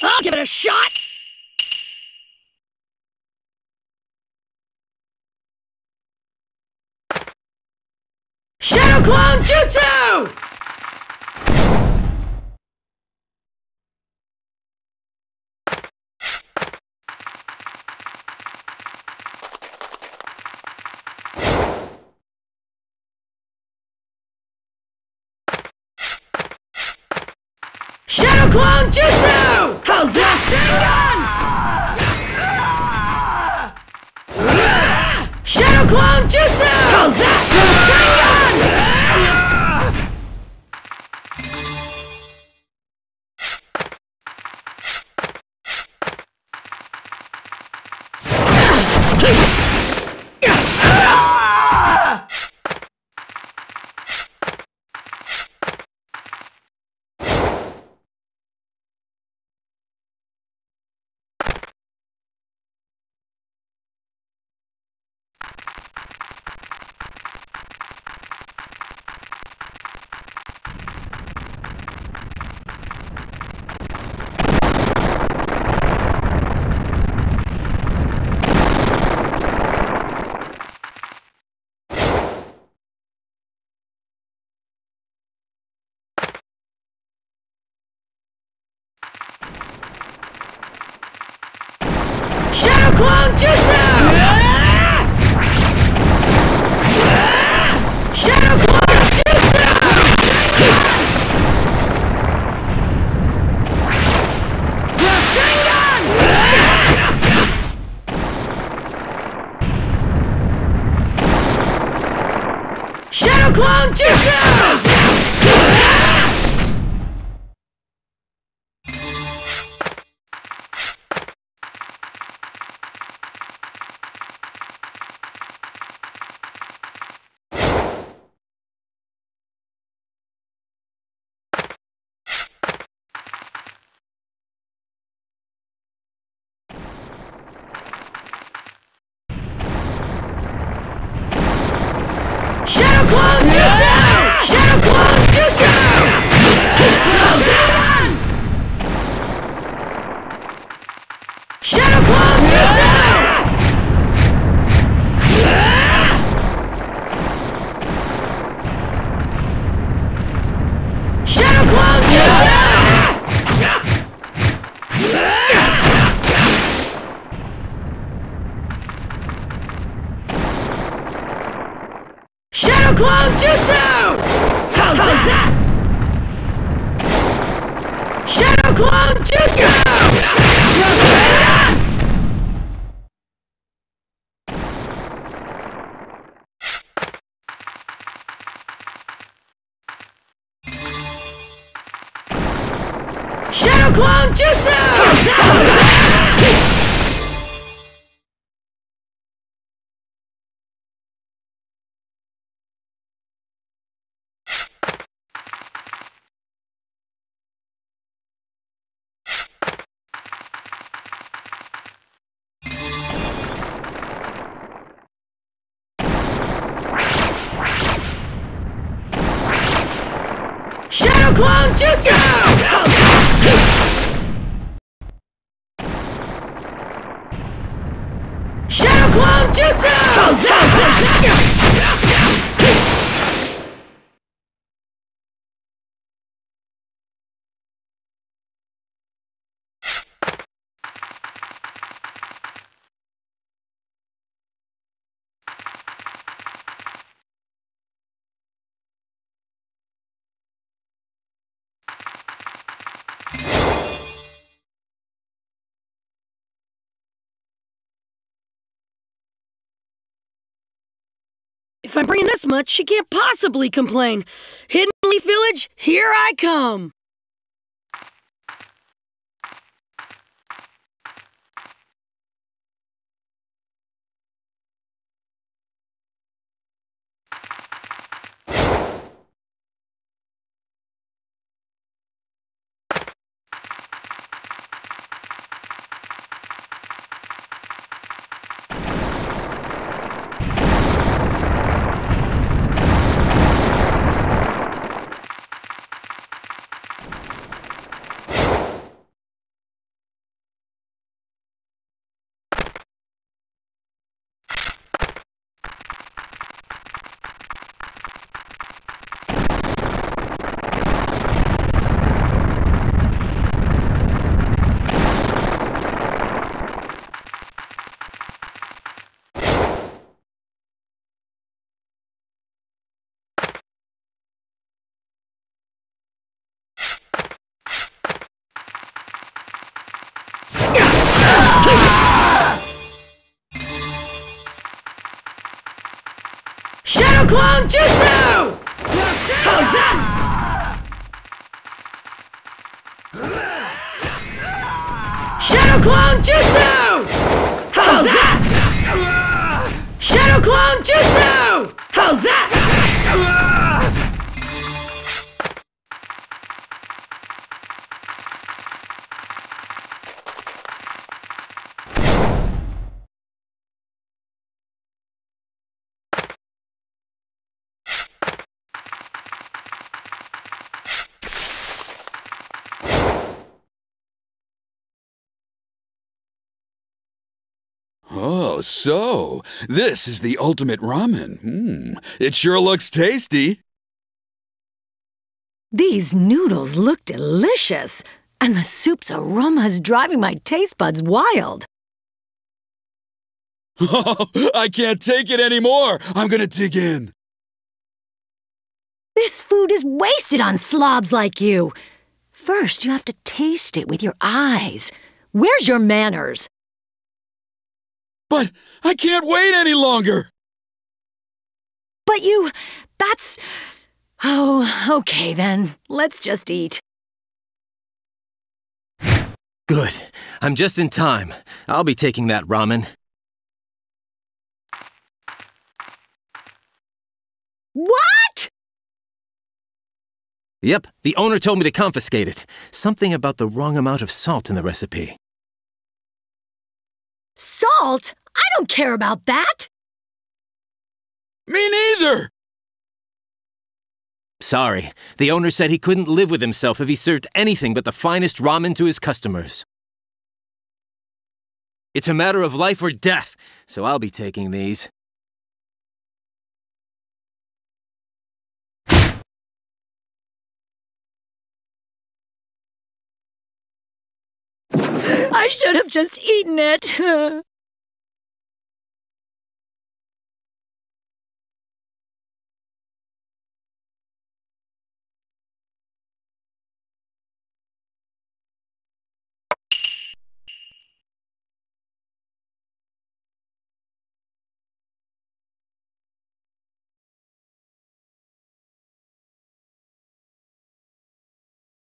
I'll give it a shot! Shadow Clone Jutsu! Shadow Clone Jutsu! Hold up, Shadow! Shadow Clone Jutsu! Hold up, Shadow Clone Jutsu! Shadow Clone Jutsu! Rasengan! Shadow Clone Jutsu! Shadow Clone Jutsu! Shadow Clone Jutsu! Shadow Clone Jutsu! Shadow Clone Shadow Clone Jutsu! How's that? Shadow Clone Jutsu! Shadow Clone Jutsu! Shadow Clone Jutsu! Shadow Clone Jutsu! If I bring this much, she can't possibly complain. Hidden Leaf Village, here I come! Shadow Clone Jutsu! How's that? Shadow Clone Jutsu! How's that? Shadow Clone Jutsu! How's that? Oh, so this is the ultimate ramen. It sure looks tasty. These noodles look delicious, and the soup's aroma is driving my taste buds wild. Oh, I can't take it anymore. I'm gonna dig in. This food is wasted on slobs like you. First, you have to taste it with your eyes. Where's your manners? But I can't wait any longer! But you... that's... Oh, okay then. Let's just eat. Good. I'm just in time. I'll be taking that ramen. What?! Yep, the owner told me to confiscate it. Something about the wrong amount of salt in the recipe. Salt? I don't care about that! Me neither! Sorry. The owner said he couldn't live with himself if he served anything but the finest ramen to his customers. It's a matter of life or death, so I'll be taking these. I should have just eaten it.